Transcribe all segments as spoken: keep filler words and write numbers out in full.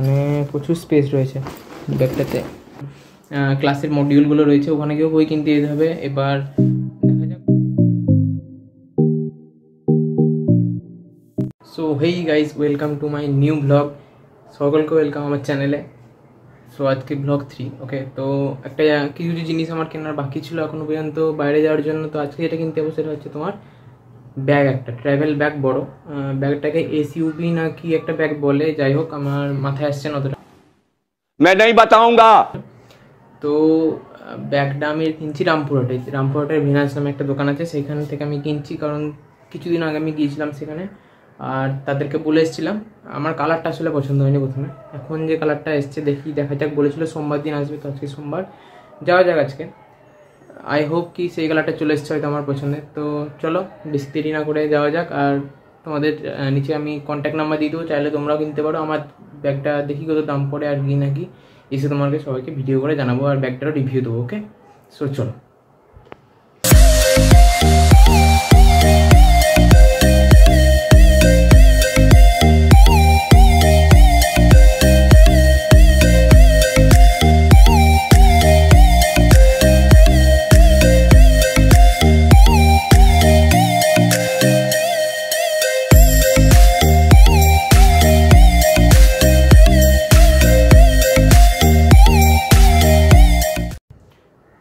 प्रचुर स्पेस रही है बैगटाते क्लासेर मडिউলগুলো रही है ওখানে গিয়ে বই কিনতে যেতে হবে। এবার so hey guys welcome to my new blog, সকলকে ওয়েলকাম আমার চ্যানেলে। সো আজকে ব্লগ থ্রি। ওকে, তো একটা কিছু জিনিস আমার কেনার বাকি ছিল এখনো পর্যন্ত বাইরে যাওয়ার জন্য, তো আজকে যেটা কিনতে হবে সেটা হচ্ছে তোমার ব্যাগ, একটা ট্রাভেল ব্যাগ। বড় ব্যাগটাকে এসইউভি না কি একটা ব্যাগ বলে, যাই হোক আমার মাথায় আসছে না অতটা, मैं नहीं बताऊंगा। তো ব্যাগটা আমি কিনছি রামপুরহাটে, রামপুরহাটের ভিনাস নামে একটা দোকান আছে সেখান থেকে আমি কিনছি, কারণ কিছুদিন আগে আমি গিয়েছিলাম সেখানে আর তাদেরকে বলে এসেছিলাম। আমার কালারটা আসলে পছন্দ হয়নি প্রথমে, এখন যে কালারটা এসছে দেখি দেখা যাক, বলেছিল সোমবার দিন আসবে, তো আজকে সোমবার, যাওয়া যাক আজকে। আই হোপ কি সেই কালারটা চলে এসছে হয়তো আমার পছন্দের। তো চলো বেশি দেরি না করে যাওয়া যাক। আর তোমাদের নিচে আমি কন্ট্যাক্ট নাম্বার দিয়ে দেবো, চাইলে তোমরাও কিনতে পারো। আমার ব্যাগটা দেখি কত দাম পড়ে আর কি নাকি এসে তোমাকে সবাইকে ভিডিও করে জানাবো আর ব্যাগটারও রিভিউ দেবো। ওকে সো চলো।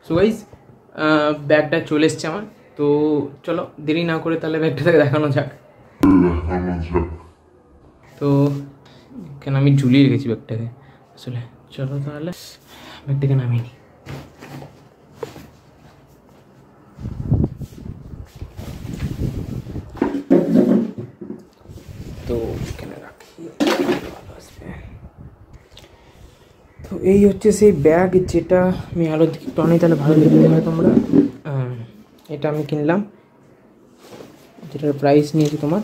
সো গাইস ব্যাগটা চলে এসছে আমার, তো চলো দেরি না করে তাহলে ব্যাগটাকে দেখানো যাক। তো কেন আমি ঝুলিয়ে রেখেছি ব্যাগটাকে আসলে, চলো তাহলে ব্যাগটাকে নামিয়ে নিই। তো কেন রাখি, তো এই হচ্ছে সেই ব্যাগ যেটা আমি আলো অনেক তাহলে ভালো দেখতে হয় তোমরা। এটা আমি কিনলাম, যেটার প্রাইস নিয়েছি তোমার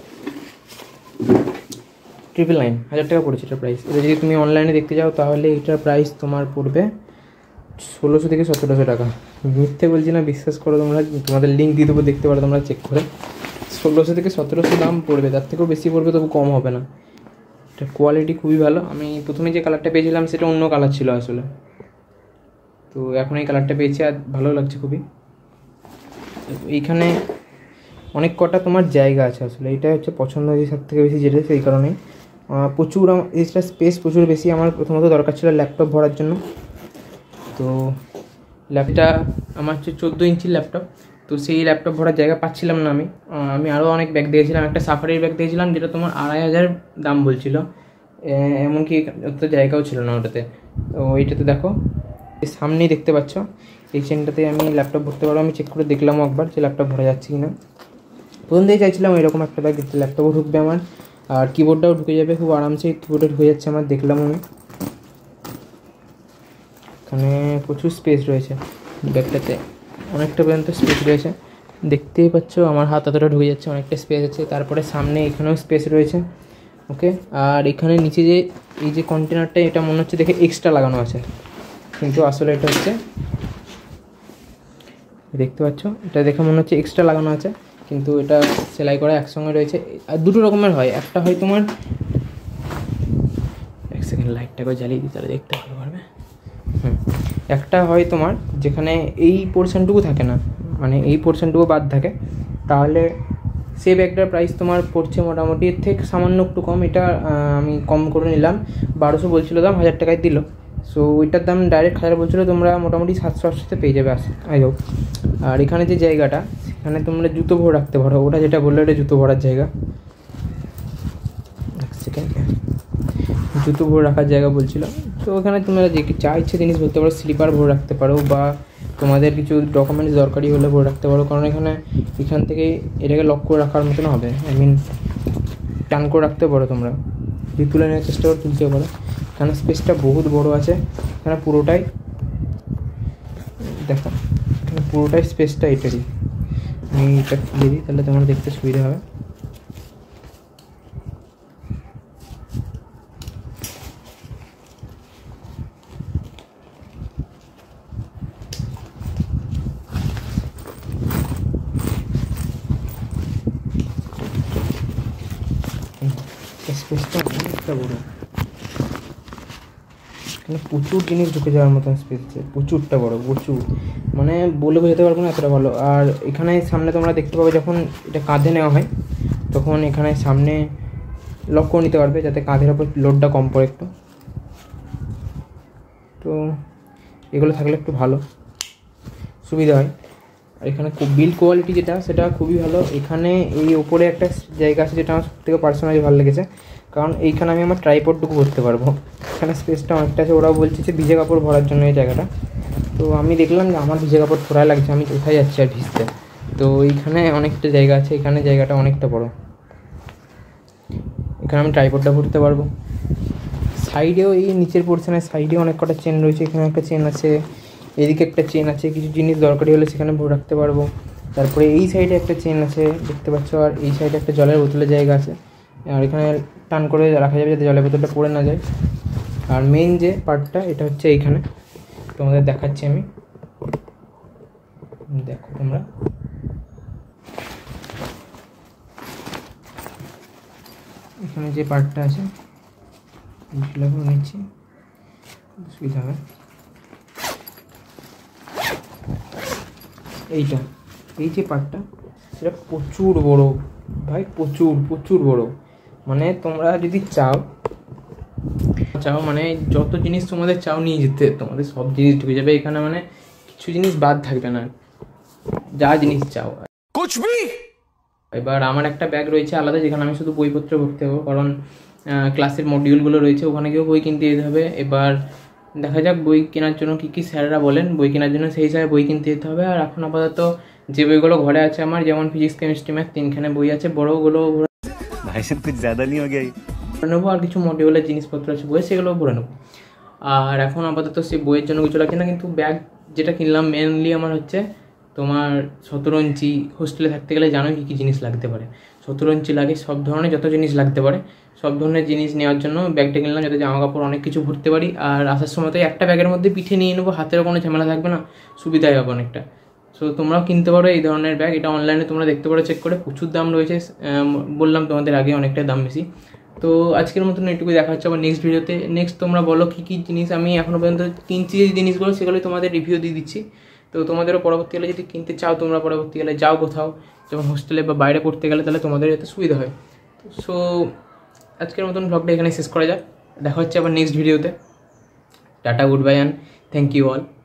ট্রিপল নাইন হাজার টাকা পড়েছে এটার প্রাইস। এটা যদি তুমি অনলাইনে দেখতে যাও তাহলে এটার প্রাইস তোমার পড়বে ষোলোশো থেকে সতেরোশো টাকা। মিথ্যে বলছি না, বিশ্বাস করো তোমরা, তোমাদের লিঙ্ক দিয়ে দেবো, দেখতে পারো তোমরা চেক করে। ষোলোশো থেকে সতেরোশো দাম পড়বে, তার থেকেও বেশি পড়বে, তবু কম হবে না। এটা কোয়ালিটি খুবই ভালো। আমি প্রথমে যে কালারটা পেয়েছিলাম সেটা অন্য কালার ছিল আসলে, তো এখন এই কালারটা পেয়েছি আর ভালো লাগছে খুবই। এইখানে অনেক কটা তোমার জায়গা আছে আসলে, এটা হচ্ছে পছন্দ হয়েছে সব থেকে বেশি যেটা, সেই কারণে প্রচুর এটা স্পেস প্রচুর বেশি। আমার প্রথমত দরকার ছিল ল্যাপটপ ভরার জন্য, তো ল্যাপটপটা আমার হচ্ছে চোদ্দো ইঞ্চির ল্যাপটপ, তো সেই ল্যাপটপ ভরার জায়গা পাচ্ছিলাম না। আমি আমি আরও অনেক ব্যাগ দিয়েছিলাম, একটা সাফারির ব্যাগ দিয়েছিলাম যেটা তোমার আড়াই হাজার দাম বলছিল, এমনকি অত জায়গাও ছিল না ওটাতে। তো ওইটাতে দেখো সামনেই দেখতে পাচ্ছ এই চেনটাতে আমি ল্যাপটপ ভরতে পারবো। আমি চেক করে দেখলাম একবার যে ল্যাপটপ ভরা যাচ্ছে কি না, প্রথম দিয়েই চাইছিলাম এরকম একটা ব্যাগ যেটা ল্যাপটপও ঢুকবে আমার আর কিবোর্ডটাও ঢুকে যাবে খুব আরামসে। কিবোর্ডটা ঢুকে যাচ্ছে আমার, দেখলাম আমি এখানে প্রচুর স্পেস রয়েছে ব্যাগটাতে, অনেকটা পর্যন্ত স্পেস রয়েছে, দেখতেই পাচ্ছ আমার হাত এতটা ঢুকে যাচ্ছে, অনেকটা স্পেস আছে। তারপরে সামনে এখানেও স্পেস রয়েছে। ওকে, আর এখানে নিচে যে এই যে কন্টেনারটা, এটা মনে হচ্ছে দেখে এক্সট্রা লাগানো আছে, কিন্তু আসলে এটা হচ্ছে দেখতে পাচ্ছ, এটা দেখে মনে হচ্ছে এক্সট্রা লাগানো আছে কিন্তু এটা সেলাই করা একসঙ্গে রয়েছে। আর দুটো রকমের হয়, একটা হয় তোমার, এক সেকেন্ড লাইটটাকে জ্বালিয়ে দিই তাহলে দেখতে ভালো পারবে। হুম, একটা হয় তোমার যেখানে এই পোর্শনটুকু থাকে না, মানে এই পোর্শনটুকু বাদ থাকে, তাহলে সে ব্যাগটার প্রাইস তোমার পড়ছে মোটামুটি এর থেকে সামান্য একটু কম। এটা আমি কম করে নিলাম, বারোশো বলছিল দাম, হাজার টাকায় দিল। সো ওইটার দাম ডাইরেক্ট হাজার বলছিলো, তোমরা মোটামুটি সাতশো আটশোতে পেয়ে যাবে। আস আই হোক। আর এখানে যে জায়গাটা সেখানে তোমরা জুতো ভরে রাখতে পারো, ওটা যেটা বললো এটা জুতো ভরার জায়গা, জুতো ভরে রাখার জায়গা বলছিল। তো ওখানে তোমরা যে যা ইচ্ছে জিনিস ভরতে পারো, স্লিপার ভরে রাখতে পারো বা তোমাদের কিছু ডকুমেন্টস দরকারি হলে ভরে রাখতে পারো, কারণ এখানে এখান থেকে এটাকে লক করে রাখার মতন হবে, আই মিন টান করে রাখতে পারো তোমরা, যদি তুলে নেওয়ার চেষ্টা করে তুলতে পারো, কারণ স্পেসটা বহুত বড় আছে। এখানে পুরোটাই দেখো, এখানে পুরোটাই স্পেসটা এটারই। আমি এটা খুলে দিই তাহলে তোমার দেখতে সুবিধা হবে। স্পেসটা অনেকটা বড়, प्रचुर जिनिस ढुके जाওয়ার मतन स्पेस प्रचुरटा बड़ो प्रचुर मैं बोले बोझाते पारबो ना एतटा भालो। और एखाने सामने तोमरा देखते पाबे जखन एटा काँधे नेওয়া হয় তখন এখানে সামনে লক করে নিতে পারবে যাতে কাঁধের উপর লোডটা কম পড়ে একটু। তো এগুলো থাকলে একটু ভালো সুবিধা হয়। আর এখানে খুব বিল্ড কোয়ালিটি যেটা সেটা খুবই ভালো। এখানে এই উপরে একটা জায়গা আছে যেটা আমার সবথেকে পার্সোনালি ভালো লেগেছে, কারণ এইখানে আমি আমার ট্রাইপডটুকু করতে পারবো। এখানে স্পেসটা অনেকটা আছে। ওরা বলছে যে ভিজে কাপড় ভরার জন্য এই জায়গাটা, তো আমি দেখলাম যে আমার ভিজে কাপড় ফোড়া লাগছে, আমি কোথায় যাচ্ছি আর ভিজতে। তো এইখানে অনেকটা জায়গা আছে, এখানে জায়গাটা অনেকটা বড়ো, এখানে আমি ট্রাইপডটা করতে পারবো। সাইডেও এই নিচের পোর্শনের সাইডে অনেক কটা চেন রয়েছে, এখানে একটা চেন আছে, এদিকে একটা চেন আছে, কিছু জিনিস দরকারি হলে সেখানে ভরে রাখতে পারবো। তারপরে এই সাইডে একটা চেন আছে দেখতে পাচ্ছ, আর এই সাইডে একটা জলের বোতলের জায়গা আছে, আর এখানে টান করে রাখা যাবে যাতে জলের বোতলটা পড়ে না যায়। আর মেইন যে পার্টটা এটা হচ্ছে এইখানে, তোমাদের দেখাচ্ছি আমি, দেখো তোমরা এখানে যে পার্টটা আছে সেটা করে নিচ্ছি, সুবিধা হবে। এইটা এই যে পার্টটা সেটা প্রচুর বড়ো ভাই, প্রচুর প্রচুর বড়ো। মানে তোমরা যদি চাও চাও মানে যত জিনিস তোমাদের চাও নিয়ে যেতে, তোমাদের সব জিনিস ঢুকে যাবে এখানে, মানে কিছু জিনিস বাদ থাকবে না, যা জিনিস চাও। এবার আমার একটা ব্যাগ রয়েছে আলাদা যেখানে আমি শুধু বইপত্র ভরতে হবো, কারণ ক্লাসের মডিউলগুলো রয়েছে, ওখানে গিয়েও বই কিনতে যেতে হবে। এবার দেখা যাক বই কেনার জন্য কী কী স্যাররা বলেন, বই কেনার জন্য সেই হিসাবে বই কিনতে যেতে হবে। আর এখন আপাতত যে বইগুলো ঘরে আছে আমার, যেমন ফিজিক্স কেমিস্ট্রি ম্যাথ তিনখানে বই আছে, বড়োগুলো ভরে নেবো, আর কিছু মডিউলের জিনিসপত্র আছে বই সেগুলোও ভরে নেবো। আর এখন আপাতত সেই বইয়ের জন্য কিছু লাগছে না, কিন্তু ব্যাগ যেটা কিনলাম মেনলি আমার হচ্ছে তোমার সতেরো ইঞ্চি। হোস্টেলে থাকতে গেলে জানোই কী কী জিনিস লাগতে পারে, সতেরো ইঞ্চি লাগে, সব ধরনের যত জিনিস লাগতে পারে সব ধরনের জিনিস নেওয়ার জন্য ব্যাগটা কিনলাম, যাতে জামা কাপড় অনেক কিছু ভরতে পারি। আর আসার সময় তো একটা ব্যাগের মধ্যে পিঠে নিয়ে নেবো, হাতের কোনো ঝামেলা থাকবে না, সুবিধাই হবে অনেকটা। সো তোমরাও কিনতে পারো এই ধরনের ব্যাগ, এটা অনলাইনে তোমরা দেখতে পারো চেক করে, প্রচুর দাম রয়েছে, বললাম তোমাদের আগে অনেকটাই দাম বেশি। তো আজকের মতন এটুকুই, দেখা হচ্ছে আবার নেক্সট ভিডিওতে। নেক্সট তোমরা বলো কী কী জিনিস আমি এখনও পর্যন্ত কিনছি, যে জিনিসগুলো সেগুলো তোমাদের রিভিউ দিয়ে দিচ্ছি। তো তোমাদেরও পরবর্তীকালে যদি কিনতে চাও, তোমরা পরবর্তীকালে যাও কোথাও, যেমন হোস্টেলে বা বাইরে পড়তে গেলে, তাহলে তোমাদের এতে সুবিধা হয়। সো আজকের মতন ব্লগটা এখানে শেষ করা যাক, দেখা হচ্ছে আবার নেক্সট ভিডিওতে। Tata, good bye and thank you all.